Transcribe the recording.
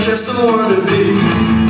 Just the one to be.